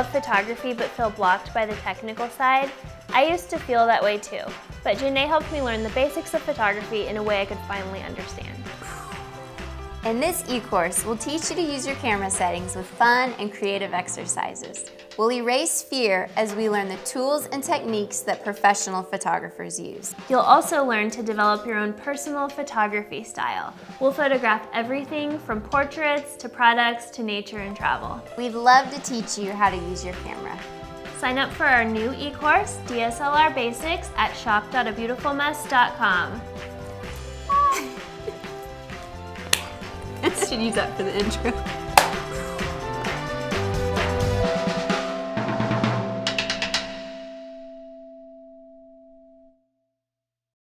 love photography but feel blocked by the technical side? I used to feel that way too, but Janae helped me learn the basics of photography in a way I could finally understand. In this e-course, we'll teach you to use your camera settings with fun and creative exercises. We'll erase fear as we learn the tools and techniques that professional photographers use. You'll also learn to develop your own personal photography style. We'll photograph everything from portraits to products to nature and travel. We'd love to teach you how to use your camera. Sign up for our new e-course, DSLR Basics, at shop.abeautifulmess.com. Should use that for the intro.